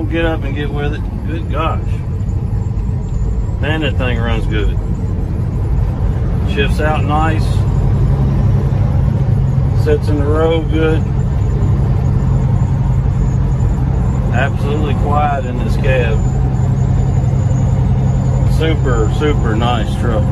don't get up and get with it, good gosh. Man, that thing runs good. Shifts out nice. Sits in the row good. Absolutely quiet in this cab. Super, super nice truck.